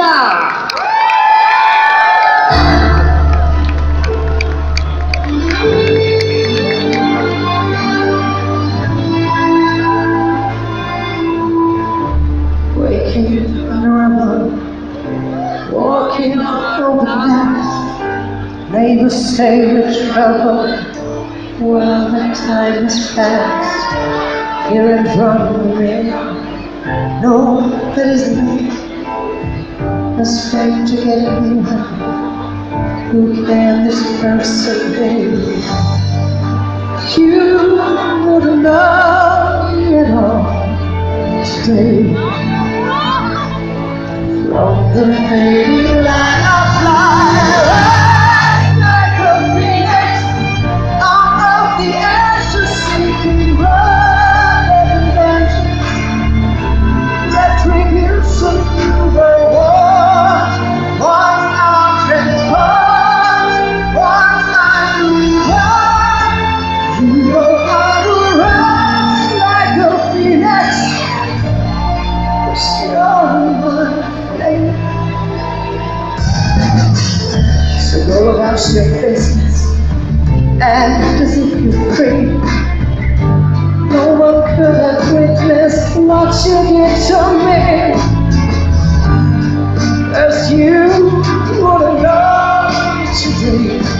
Hallelujah! May the Saviour trouble, while the time is past. Here in front of me, no, there is not a strength to get anyone. Who can this person be? You wouldn't love me at all today. From the fading light of life. Your business, and as if you pray, no one could have witnessed what you did to me. As you would have loved me today.